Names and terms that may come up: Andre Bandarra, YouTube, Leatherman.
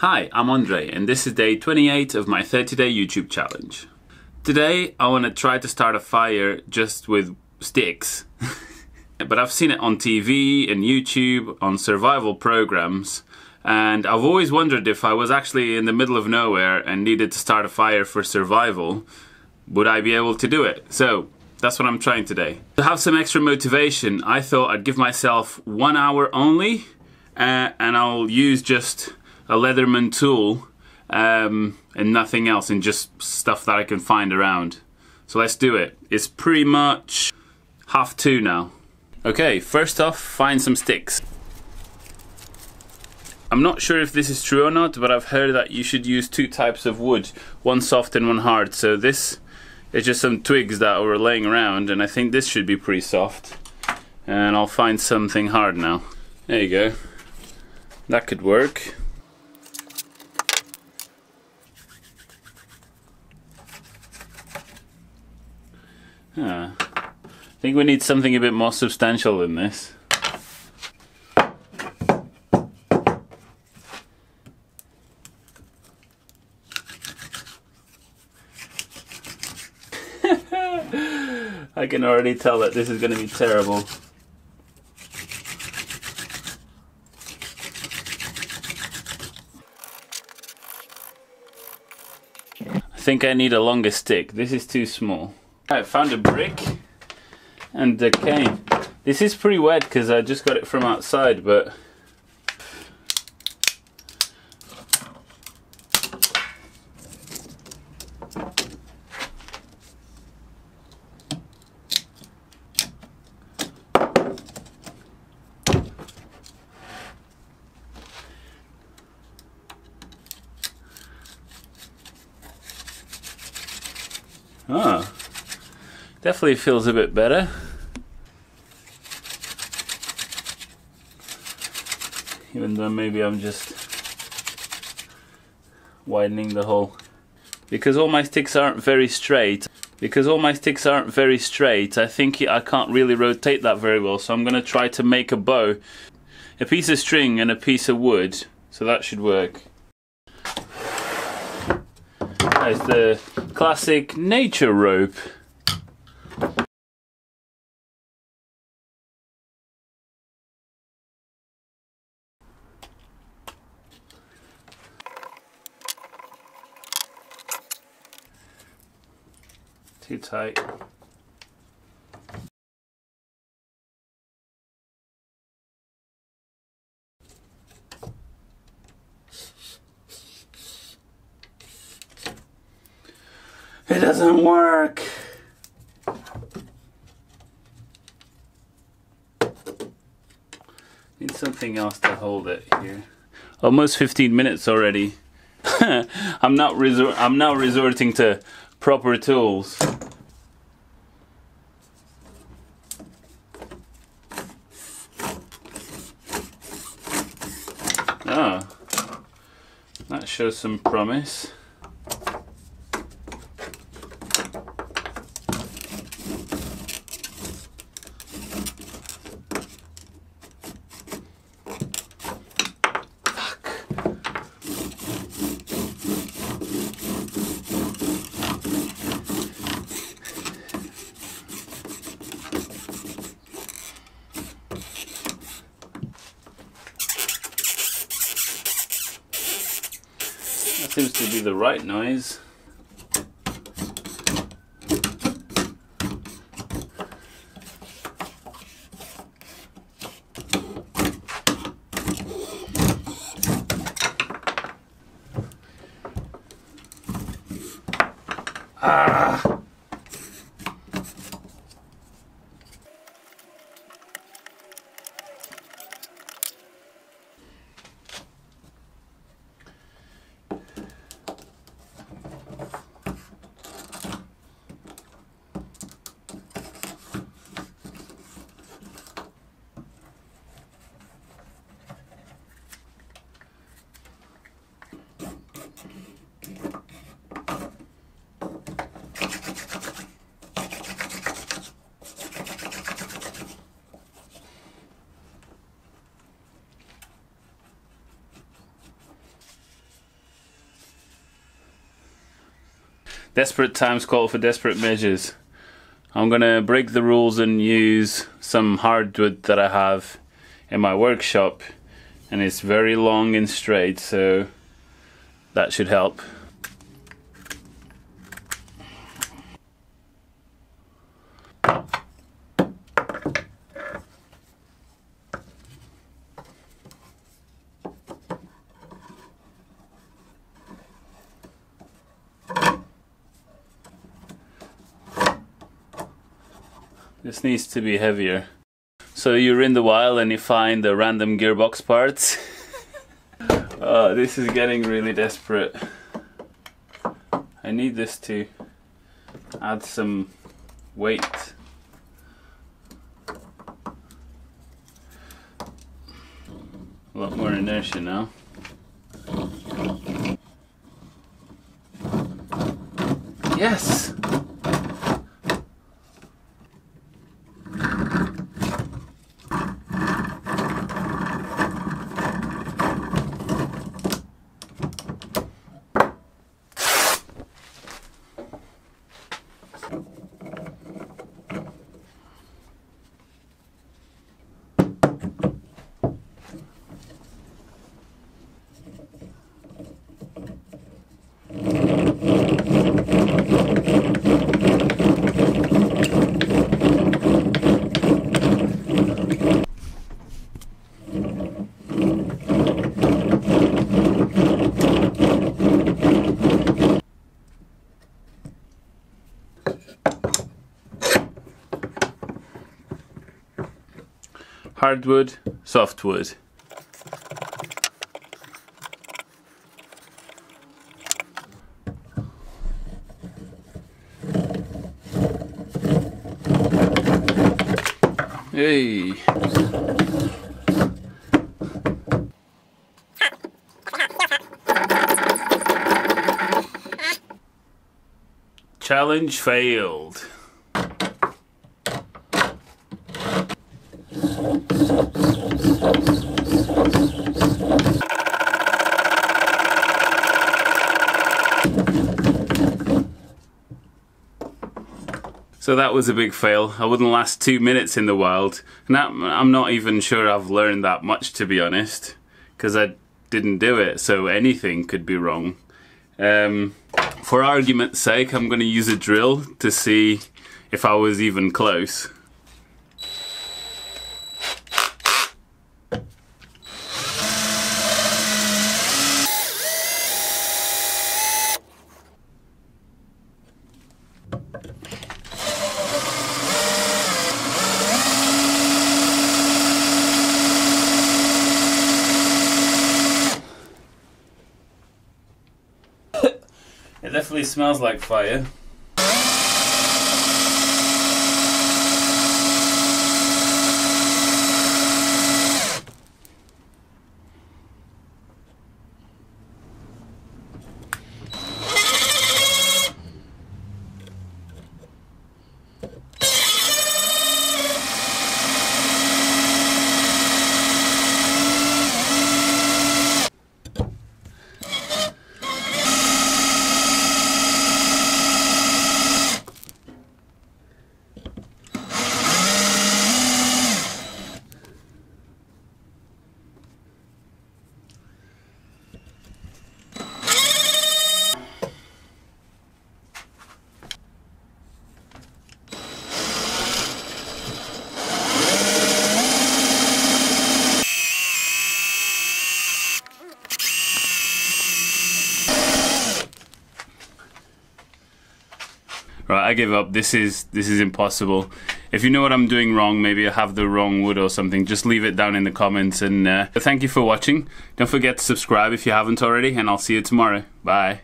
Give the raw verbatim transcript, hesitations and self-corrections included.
Hi, I'm Andre and this is day twenty-eight of my thirty day YouTube challenge. Today I want to try to start a fire just with sticks. But I've seen it on T V and YouTube, on survival programs, and I've always wondered if I was actually in the middle of nowhere and needed to start a fire for survival, would I be able to do it? So that's what I'm trying today. To have some extra motivation, I thought I'd give myself one hour only uh, and I'll use just a Leatherman tool um, and nothing else, and just stuff that I can find around. So let's do it. It's pretty much half two now. Okay, first off, find some sticks. I'm not sure if this is true or not, but I've heard that you should use two types of wood, one soft and one hard. So this is just some twigs that were laying around, and I think this should be pretty soft. And I'll find something hard now. There you go. That could work. Yeah. I think we need something a bit more substantial than this. I can already tell that this is going to be terrible. I think I need a longer stick. This is too small. I found a brick and a cane. This is pretty wet because I just got it from outside, but ah. Definitely feels a bit better. Even though maybe I'm just widening the hole. Because all my sticks aren't very straight, because all my sticks aren't very straight, I think I can't really rotate that very well, so I'm going to try to make a bow. A piece of string and a piece of wood, so that should work. That is the classic nature rope. Too tight. It doesn't work. Need something else to hold it here. Almost fifteen minutes already. I'm not resor- I'm now resorting to proper tools. Ah, that shows some promise. Seems to be the right noise. Ah. Desperate times call for desperate measures. I'm gonna break the rules and use some hardwood that I have in my workshop, and it's very long and straight, so that should help. This needs to be heavier. So you're in the wild and you find the random gearbox parts. Oh, this is getting really desperate. I need this to add some weight. A lot more inertia now. Yes! Hardwood, softwood. Hey. Challenge failed. So that was a big fail. I wouldn't last two minutes in the wild, and I'm not even sure I've learned that much, to be honest, because I didn't do it, so anything could be wrong. Um, for argument's sake, I'm going to use a drill to see if I was even close. It definitely smells like fire. Right, I give up. This is this is impossible. If you know what I'm doing wrong, maybe I have the wrong wood or something, just leave it down in the comments. And uh, thank you for watching. Don't forget to subscribe if you haven't already, and I'll see you tomorrow. Bye.